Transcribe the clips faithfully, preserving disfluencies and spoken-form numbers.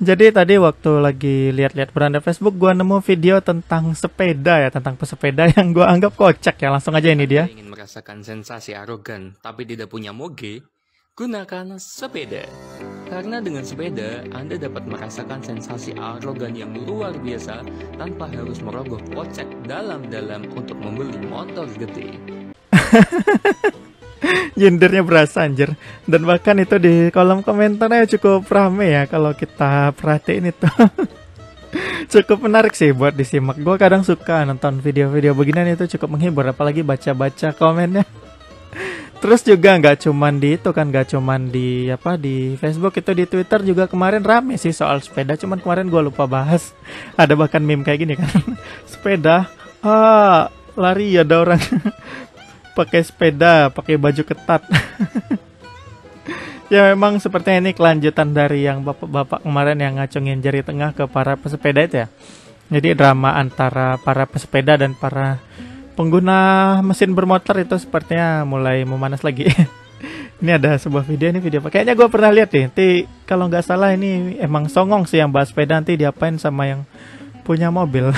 Jadi tadi waktu lagi lihat-lihat beranda Facebook, gue nemu video tentang sepeda ya, tentang pesepeda yang gue anggap kocak ya. Langsung aja ini dia. Ingin merasakan sensasi arogan, tapi tidak punya moge? Gunakan sepeda. Karena dengan sepeda, Anda dapat merasakan sensasi arogan yang luar biasa tanpa harus merogoh kocek dalam-dalam untuk membeli motor gede. Gendernya berasa anjir. Dan bahkan itu di kolom komentarnya cukup rame ya, kalau kita perhatiin itu. Cukup menarik sih buat disimak. Gue kadang suka nonton video-video beginian, itu cukup menghibur, apalagi baca-baca komennya. Terus juga nggak cuman di itu kan, nggak cuman di apa di Facebook, itu di Twitter juga kemarin rame sih soal sepeda. Cuman kemarin gue lupa bahas. Ada bahkan meme kayak gini kan. Sepeda, ah, lari ada orang. Pakai sepeda, pakai baju ketat. Ya memang sepertinya ini kelanjutan dari yang bapak-bapak kemarin yang ngacungin jari tengah ke para pesepeda itu ya. Jadi drama antara para pesepeda dan para pengguna mesin bermotor itu sepertinya mulai memanas lagi. Ini ada sebuah video, ini video kayaknya gue pernah lihat deh. Nanti kalau nggak salah ini emang songong sih yang bahas sepeda, nanti diapain sama yang punya mobil.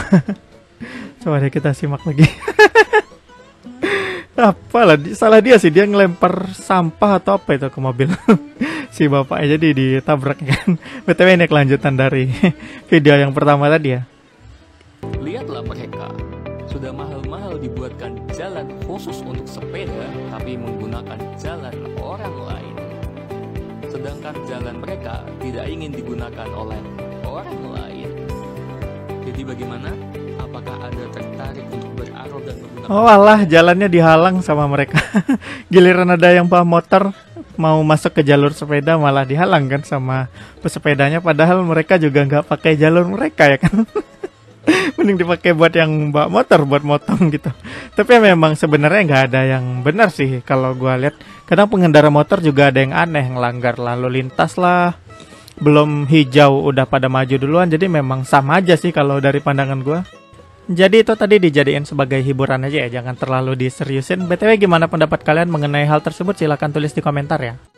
Coba deh kita simak lagi. Apalah, salah dia sih, dia ngelempar sampah atau apa itu ke mobil. Si bapaknya jadi ditabrak kan. B T W ini kelanjutan dari video yang pertama tadi ya. Lihatlah mereka, sudah mahal-mahal dibuatkan jalan khusus untuk sepeda, tapi menggunakan jalan orang lain. Sedangkan jalan mereka tidak ingin digunakan oleh orang lain. Jadi bagaimana? Apakah Anda tertarik untuk berarogan menggunakan? Oh alah, jalannya dihalang sama mereka. Giliran ada yang bawa motor mau masuk ke jalur sepeda malah dihalang kan sama pesepedanya, padahal mereka juga nggak pakai jalur mereka ya kan. Mending dipakai buat yang bawa motor, buat motong gitu. Tapi memang sebenarnya nggak ada yang benar sih kalau gua lihat. Kadang pengendara motor juga ada yang aneh, ngelanggar lalu lintas lah. Belum hijau udah pada maju duluan, jadi memang sama aja sih kalau dari pandangan gua. Jadi itu tadi dijadiin sebagai hiburan aja ya, jangan terlalu diseriusin. B T W gimana pendapat kalian mengenai hal tersebut? Silahkan tulis di komentar ya.